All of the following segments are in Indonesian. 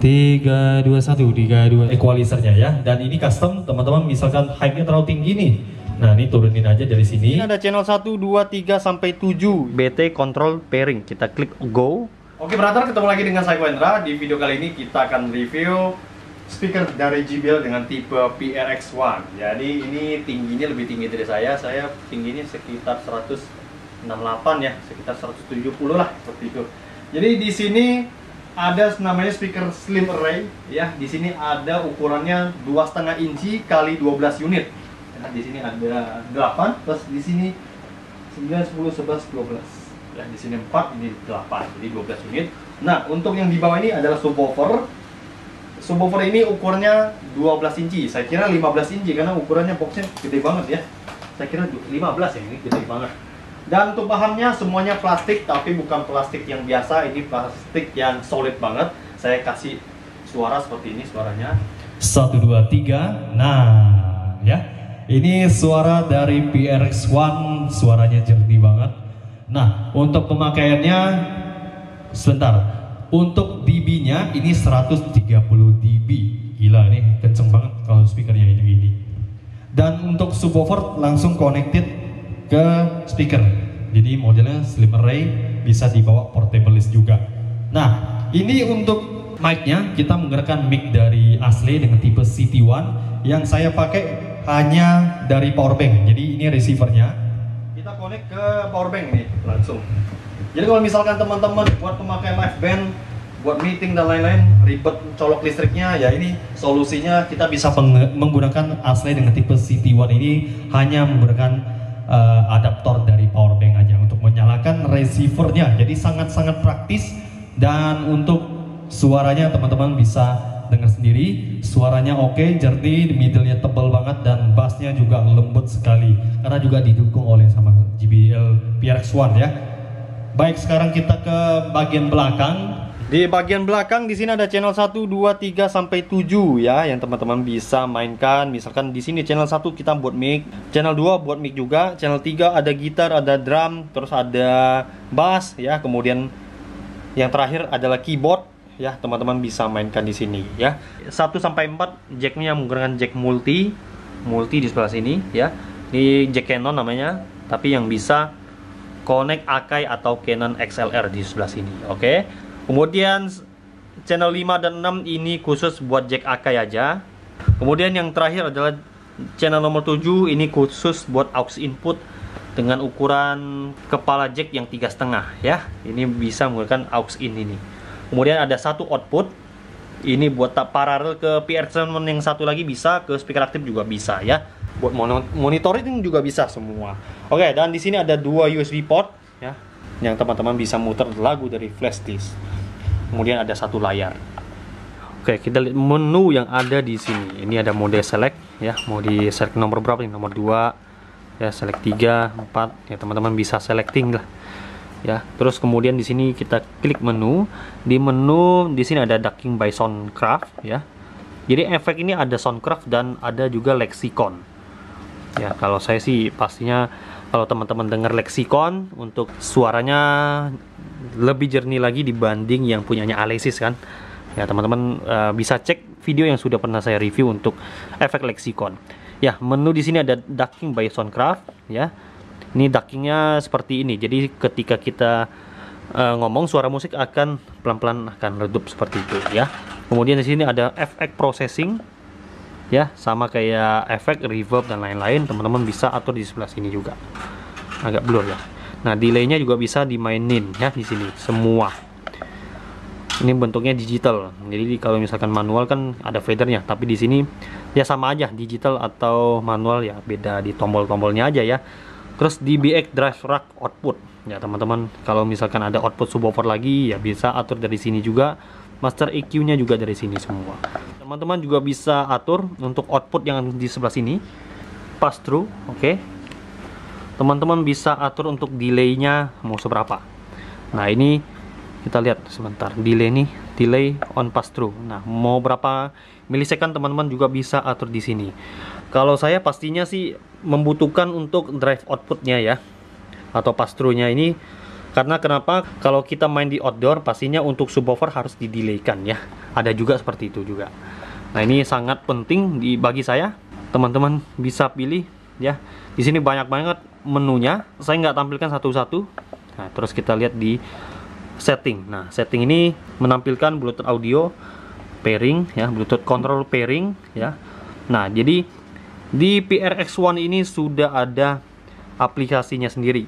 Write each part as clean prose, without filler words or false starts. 321 equalizernya ya. Dan ini custom, teman-teman misalkan high-nya terlalu tinggi nih. Nah, ini turunin aja dari sini. Ini ada channel 1, 2, 3 sampai 7. BT control pairing. Kita klik go. Oke, brother, ketemu lagi dengan saya Hendra. Di video kali ini kita akan review speaker dari JBL dengan tipe PRX One. Jadi ini tingginya lebih tinggi dari saya. Saya tingginya sekitar 168 ya, sekitar 170 lah seperti itu. Jadi di sini ada namanya speaker slim array ya. Di sini ada ukurannya 2,5 inci kali 12 unit. Nah, di sini ada 8 plus di sini 9 10 11 12. Ya, di sini 4, ini 8. Jadi 12 unit. Nah, untuk yang di bawah ini adalah subwoofer. Subwoofer ini ukurannya 12 inci. Saya kira 15 inci karena ukurannya boxnya gede banget ya. Saya kira 15 ya, ini gede banget. Dan untuk bahannya semuanya plastik, tapi bukan plastik yang biasa, ini plastik yang solid banget. Saya kasih suara seperti ini suaranya. 1, 2, 3. Nah, ya. Ini suara dari PRX One, suaranya jernih banget. Nah, untuk pemakaiannya sebentar. Untuk dB-nya ini 130 dB. Gila nih, kenceng banget kalau speakernya ini gini. Dan untuk subwoofer langsung connected ke speaker, jadi modelnya slim array, bisa dibawa portabilis juga. Nah, ini untuk mic-nya, kita menggunakan mic dari Ashley dengan tipe ct 1 yang saya pakai hanya dari powerbank. Jadi ini receivernya, kita connect ke powerbank nih langsung. Jadi kalau misalkan teman-teman buat pemakai live band, buat meeting dan lain-lain, ribet colok listriknya, ya ini solusinya kita bisa menggunakan Ashley dengan tipe ct 1 ini hanya menggunakan adaptor dari powerbank aja untuk menyalakan receivernya. Jadi sangat-sangat praktis. Dan untuk suaranya teman-teman bisa dengar sendiri, suaranya oke, jernih, middle-nya tebal banget dan bassnya juga lembut sekali karena juga didukung oleh sama JBL PRX One ya. Baik, sekarang kita ke bagian belakang. Di bagian belakang di sini ada channel 1, 2, 3 sampai 7 ya yang teman-teman bisa mainkan. Misalkan di sini channel 1 kita buat mic, channel 2 buat mic juga, channel 3 ada gitar, ada drum, terus ada bass ya, kemudian yang terakhir adalah keyboard ya, teman-teman bisa mainkan di sini ya. 1 sampai 4 jacknya menggunakan jack multi di sebelah sini ya. Ini jack Canon namanya, tapi yang bisa connect Akai atau Canon XLR di sebelah sini. Oke. Kemudian channel 5 dan 6 ini khusus buat jack Akai aja. Kemudian yang terakhir adalah channel nomor 7 ini khusus buat aux input dengan ukuran kepala jack yang 3,5 ya. Ini bisa menggunakan aux in ini. Kemudian ada satu output. Ini buat tak paralel ke PRX One yang satu lagi bisa, ke speaker aktif juga bisa ya. Buat monitoring juga bisa semua. Oke, dan di sini ada 2 USB port ya. Yang teman-teman bisa muter lagu dari flash disk. Kemudian ada satu layar. Oke, kita lihat menu yang ada di sini. Ini ada mode select ya. Mau di select nomor berapa nih? Nomor 2 ya, select 3, 4 ya, teman-teman bisa selecting lah. Ya, terus kemudian di sini kita klik menu. Di menu di sini ada ducking by Soundcraft ya. Jadi efek ini ada Soundcraft dan ada juga Lexicon. Ya, kalau saya sih pastinya kalau teman-teman dengar Lexicon untuk suaranya lebih jernih lagi dibanding yang punyanya Alesis kan. Ya, teman-teman bisa cek video yang sudah pernah saya review untuk efek Lexicon. Ya, menu di sini ada ducking by Soundcraft ya. Ini duckingnya seperti ini, jadi ketika kita ngomong suara musik akan pelan-pelan akan redup seperti itu ya. Kemudian di sini ada efek processing ya, sama kayak efek reverb dan lain-lain, teman-teman bisa atur di sebelah sini juga. Agak blur ya. Nah, delay-nya juga bisa dimainin ya di sini semua. Ini bentuknya digital. Jadi kalau misalkan manual kan ada fadernya, tapi di sini ya sama aja digital atau manual ya, beda di tombol-tombolnya aja ya. Terus DBX drive rack output ya teman-teman, kalau misalkan ada output subwoofer lagi ya bisa atur dari sini juga. Master EQ nya juga dari sini semua. Teman-teman juga bisa atur untuk output yang di sebelah sini pass through. Oke. Teman-teman bisa atur untuk delay nya mau seberapa. Nah, ini kita lihat sebentar, delay nih, delay on pass through. Nah, mau berapa milisekan teman-teman juga bisa atur di sini. Kalau saya pastinya sih membutuhkan untuk drive outputnya ya, atau pass through-nya ini Karena kenapa, kalau kita main di outdoor pastinya untuk subwoofer harus didelaykan ya. Ada juga seperti itu juga. Nah, ini sangat penting bagi saya. Teman-teman bisa pilih ya. Di sini banyak banget menunya. Saya nggak tampilkan satu-satu. Nah, terus kita lihat di setting. Nah, setting ini menampilkan Bluetooth audio pairing ya, Bluetooth control pairing ya. Nah, jadi di PRX One ini sudah ada aplikasinya sendiri.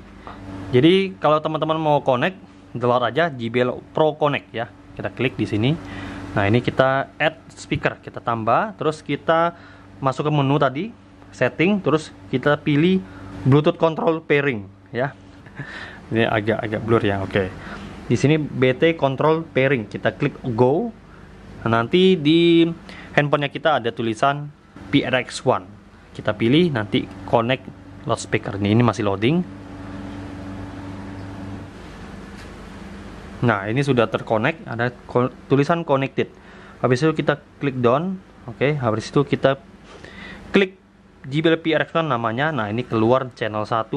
Jadi kalau teman-teman mau connect, download aja JBL Pro Connect ya. Kita klik di sini. Nah, ini kita add speaker, kita tambah, terus kita masuk ke menu tadi, setting, terus kita pilih Bluetooth control pairing ya. Ini agak blur ya. Oke. Di sini BT control pairing, kita klik go. Nah, nanti di handphonenya kita ada tulisan PRX One. Kita pilih nanti connect loudspeaker. Ini masih loading. Nah, ini sudah terkonek, ada tulisan connected. Habis itu kita klik down. Oke, habis itu kita klik JBL PRX One namanya. Nah, ini keluar channel 1,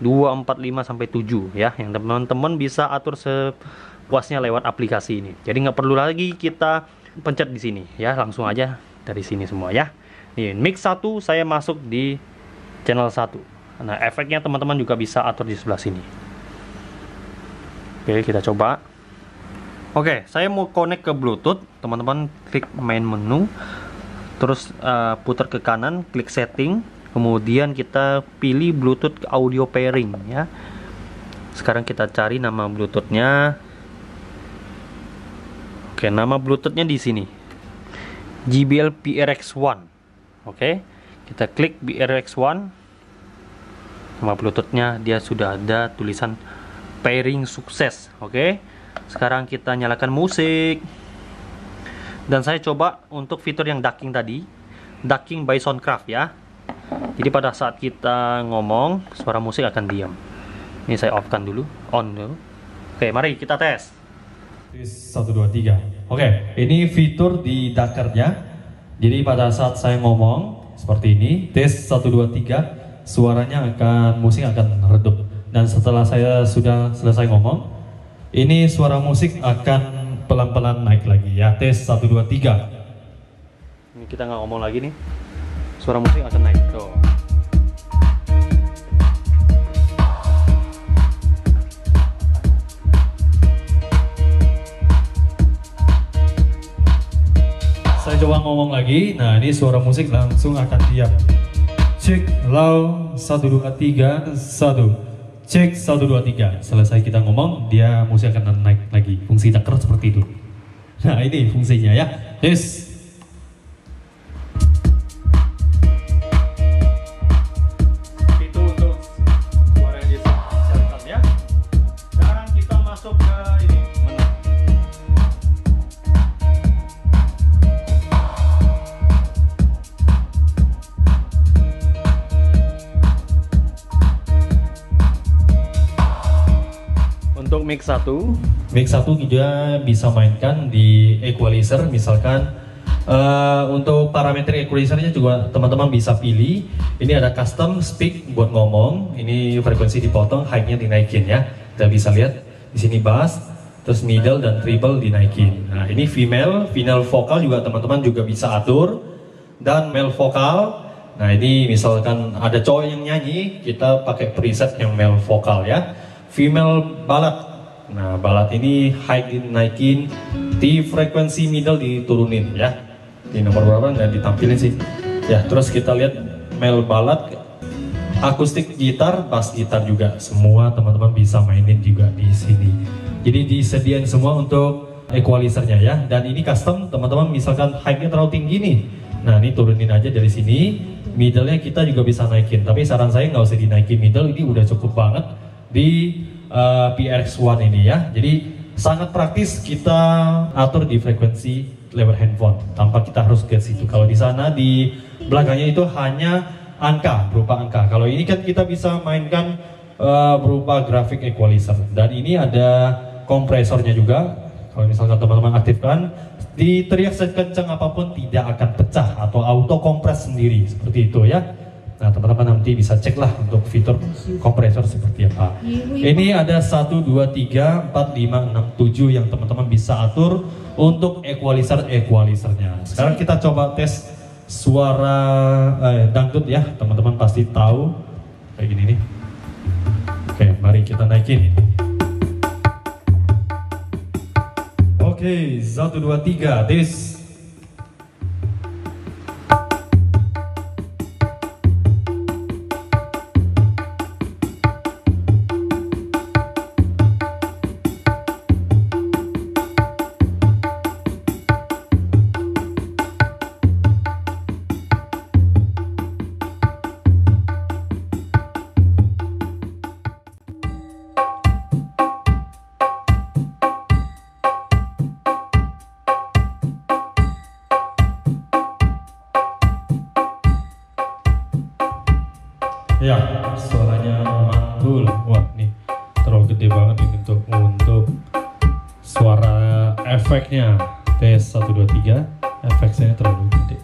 2, 4, 5, sampai 7 ya. Yang teman-teman bisa atur sepuasnya lewat aplikasi ini. Jadi nggak perlu lagi kita pencet di sini ya, langsung aja dari sini semua ya. Nih, mix 1 saya masuk di channel 1. Nah, efeknya teman-teman juga bisa atur di sebelah sini. Oke, kita coba. Oke, saya mau connect ke Bluetooth. Teman-teman klik main menu, terus putar ke kanan, klik setting, kemudian kita pilih Bluetooth audio pairing ya. Sekarang kita cari nama Bluetooth-nya. Oke, nama Bluetooth-nya di sini. JBL PRX One. Oke, kita klik PRX One. Nama Bluetooth-nya dia sudah ada tulisan pairing sukses. Oke, sekarang kita nyalakan musik. Dan saya coba untuk fitur yang ducking tadi, ducking by Soundcraft ya. Jadi pada saat kita ngomong, suara musik akan diam. Ini saya off-kan dulu, on dulu. Oke, mari kita tes. 1, 2, 3. Oke, ini fitur di duckernya. Jadi pada saat saya ngomong seperti ini, tes 1, 2, 3, suaranya akan, musik akan redup. Dan setelah saya sudah selesai ngomong, ini suara musik akan pelan-pelan naik lagi ya. Tes 1, 2, 3. Ini kita nggak ngomong lagi nih, suara musik akan naik tuh. Saya coba ngomong lagi. Nah, ini suara musik langsung akan diam. Cek low 1, 2, 3, 1. Cek 1, 2, 3. Selesai kita ngomong, dia musik akan naik lagi. Fungsi ducker seperti itu. Nah, ini fungsinya ya. Yes. Itu untuk suara yang dicatat ya. Sekarang kita masuk ke ini. Untuk mix 1 juga bisa mainkan di equalizer. Misalkan untuk parameter equalizernya juga teman-teman bisa pilih. Ini ada custom speak buat ngomong. Ini frekuensi dipotong, high-nya dinaikin ya. Kita bisa lihat di sini bass, terus middle dan treble dinaikin. Nah, ini female vokal juga teman-teman juga bisa atur, dan male vokal. Nah, ini misalkan ada cowok yang nyanyi, kita pakai preset yang male vokal ya. Female ballad. Nah, ballad ini high dinaikin, di frekuensi middle diturunin ya. Di nomor berapa nggak ditampilin sih. Ya, terus kita lihat male ballad, akustik gitar, bass gitar juga. Semua teman-teman bisa mainin juga di sini. Jadi disediain semua untuk equalizernya ya. Dan ini custom, teman-teman misalkan high-nya terlalu tinggi nih. Nah, ini turunin aja dari sini. Middle-nya kita juga bisa naikin. Tapi saran saya nggak usah dinaikin middle, ini udah cukup banget di PRX One ini ya. Jadi sangat praktis kita atur di frekuensi lewat handphone tanpa kita harus ke situ. Kalau di sana di belakangnya itu hanya angka, berupa angka. Kalau ini kan kita bisa mainkan berupa grafik equalizer. Dan ini ada kompresornya juga. Kalau misalkan teman-teman aktifkan, diteriak sekencang apapun tidak akan pecah atau auto kompres sendiri seperti itu ya. Nah, teman-teman nanti bisa ceklah untuk fitur kompresor seperti apa. Ini ada 1, 2, 3, 4, 5, 6, 7 yang teman-teman bisa atur untuk equalizer-equalizer-nya. Sekarang kita coba tes suara dangdut ya, teman-teman pasti tahu. Kayak gini nih. Oke, mari kita naikin. Oke, 1, 2, 3, this. Ya, suaranya mantul. Wah, nih terlalu gede banget untuk suara efeknya. Tes 1, 2, 3. Efeknya terlalu gede.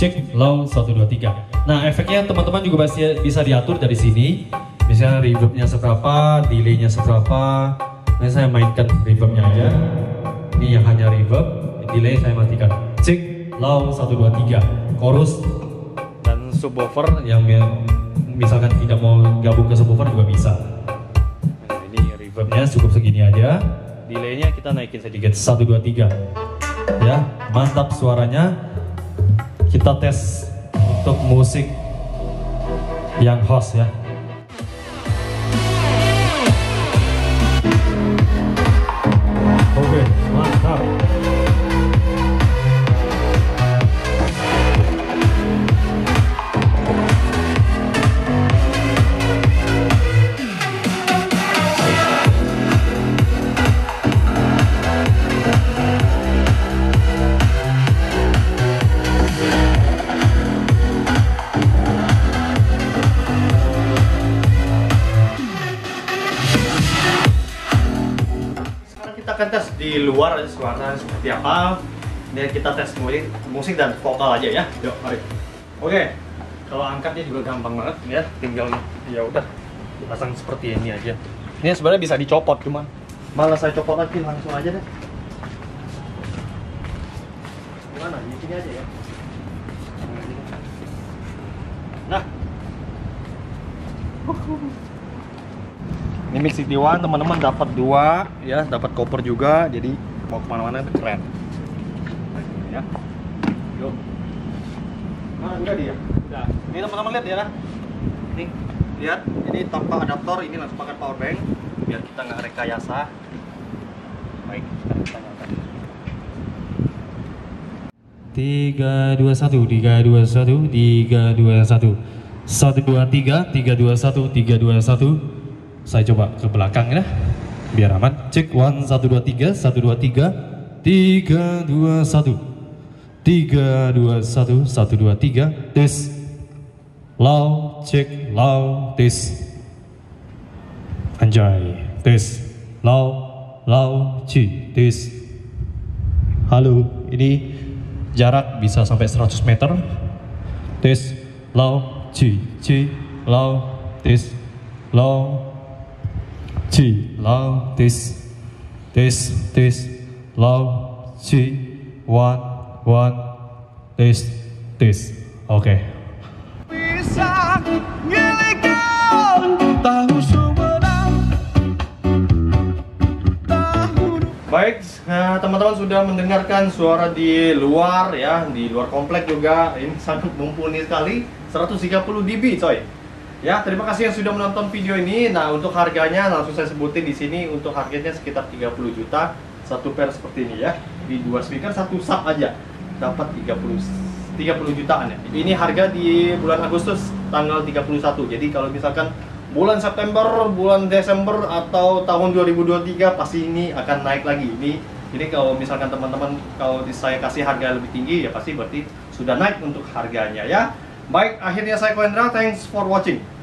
Cek low 1, 2, 3. Nah, efeknya teman-teman juga bisa diatur dari sini. Misalnya reverbnya seberapa, delaynya seberapa. Nah, saya mainkan reverbnya aja. Ini yang hanya reverb, delay saya matikan. Cek low 1, 2, 3. Chorus dan subwoofer yang misalkan tidak mau gabung ke subwoofer juga bisa. Nah, ini reverbnya cukup segini aja. Delaynya kita naikin sedikit, 1, 2, 3. Ya, mantap suaranya. Kita tes untuk musik yang host ya. Oke, mantap. Di luar ada suara seperti apa, dan kita tes musik dan vokal aja ya. Yuk, mari. Oke, kalau angkatnya juga gampang banget ya, tinggal ya udah pasang seperti ini aja. Ini sebenarnya bisa dicopot, cuman malah saya copot lagi langsung aja deh. Gimana? Di sini aja ya. Nah, ini ct 1 teman-teman dapat 2 ya, dapat koper juga, jadi mau kemana-mana keren. Ya, yuk. Nah, udah dia. Udah. Ini teman-teman lihat ya, ini lihat, ini tanpa adaptor, ini langsung pakai power bank, biar kita nggak rekayasa. Baik. 3, 2, 1, 3, 2, 1, 3, 2, 1, 1, 2, 3, 3, 2, 1, 3, 2, 1. Saya coba ke belakang ya, biar aman. Cek 1, 2, 3, 1, 2, 3, 3, 2, 1, 3, 2, 1, 1, 2, 3, tes low, cek low, tes anjay, tes low, low, ci, tes halo, ini jarak bisa sampai 100 meter, tes low, ci, ci, low, tes low, ci, low, this, this, this, low, ci, one, one, this, this. Oke. Bisa ngelegal, tahu sumberang, tahu. Baik, teman-teman sudah mendengarkan suara di luar ya, di luar komplek juga. Ini sangat mumpuni sekali, 130 dB coy. Ya, terima kasih yang sudah menonton video ini. Nah, untuk harganya langsung saya sebutin di sini. Untuk harganya sekitar 30 juta satu pair seperti ini ya. Di 2 speaker satu sub aja dapat 30 jutaan ya. Ini harga di bulan Agustus tanggal 31. Jadi kalau misalkan bulan September, bulan Desember atau tahun 2023 pasti ini akan naik lagi. Ini kalau misalkan teman-teman kalau saya kasih harga lebih tinggi ya pasti berarti sudah naik untuk harganya ya. Baik, akhirnya saya Hendra, thanks for watching.